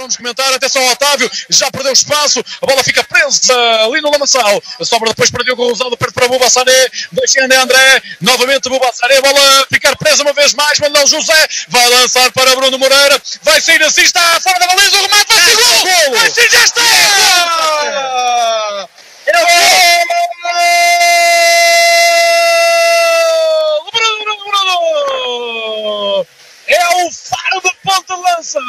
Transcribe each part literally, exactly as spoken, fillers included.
vamos comentar, atenção ao Otávio, já perdeu espaço, a bola fica presa ali no Lamaçal, sobra depois para Diogo Rosado, perde para Bouba Saré, deixa André André, novamente Bouba Saré, a bola ficar presa uma vez mais, mandou José, vai lançar para Bruno Moreira, vai sair assim, está fora da baliza, o remate, vai ser gol, vai ser, já está! É o gol! Bruno Moreira! É o faro de ponta de lança,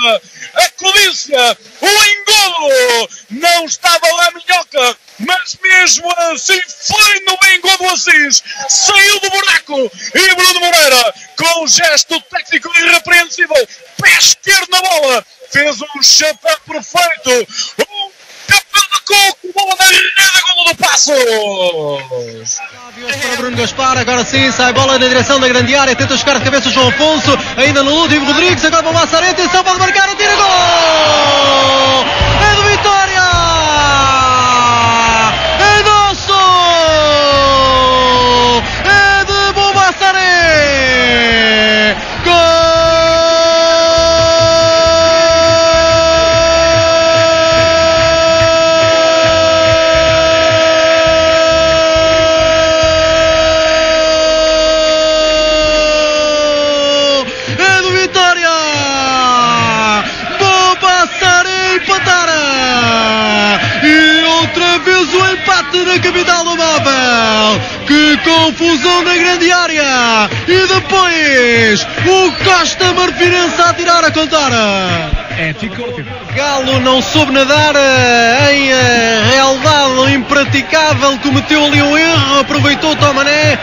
a colícia, o engolo, não estava lá a minhoca, mas mesmo assim foi no engolo Assis, saiu do buraco e Bruno Moreira, com um gesto técnico irrepreensível, pé esquerdo na bola, fez um chapéu perfeito, um chapéu de coco, bola na rede, golo do Passos! Para Bruno Gaspar, agora sim, sai bola na direção da grande área, tenta chegar de cabeça o João Afonso, ainda no último Rodrigues, agora para o Massarete, atenção, pode marcar, atira, gol! É do Vitória! É nosso! É de Bouba Saré! Na capital do Mabel, que confusão na grande área, e depois o Costa Marfinense a tirar a contar. É, Galo não soube nadar, em realidade impraticável, cometeu ali um erro, aproveitou o Tomané,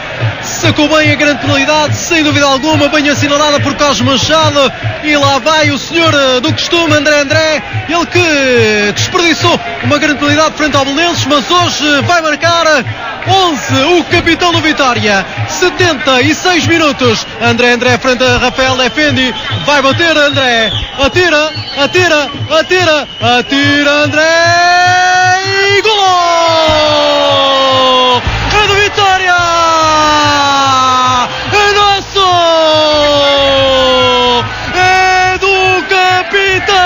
sacou bem a grande penalidade, sem dúvida alguma, bem assinalada por Carlos Machado, e lá vai o senhor do costume, André André, ele que desperdiçou uma grande penalidade frente ao Belenenses, mas hoje vai marcar onze, o capitão do Vitória, setenta e seis minutos, André André frente a Rafael Defendi, vai bater André, atira, atira, atira, atira André, e golo! É do Vitória! É nosso! É do capitão!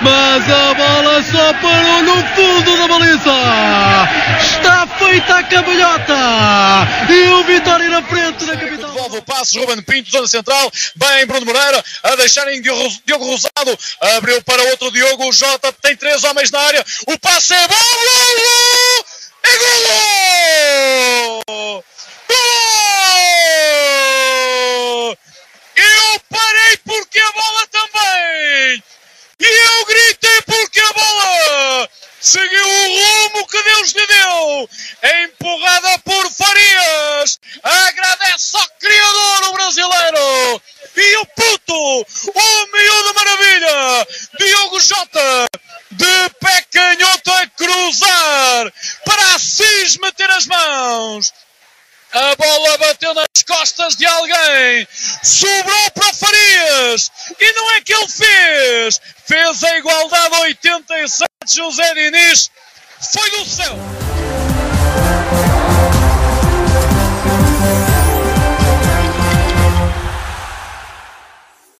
Mas a bola só parou no fundo da baliza. Está feita a cambalhota. E o Vitória na frente da capital. Devolve o passo, Ruben Pinto, zona central. Bem, Bruno Moreira a deixarem Diogo Rosado. Abriu para outro Diogo Jota. Tem três homens na área. O passe é bom. É golo! Golo! Golo! Eu parei porque a bola também. E eu gritei porque a bola seguiu o rumo que Deus lhe deu. Empurrada por Farias. Agradece ao criador brasileiro. E o puto, o miúdo maravilha, Diogo Jota, de pé canhoto a cruzar para Assis meter as mãos. A bola bateu nas costas de alguém, sobrou para Farias, e não é que ele fez, fez a igualdade oitenta e sete, José Diniz, foi do céu.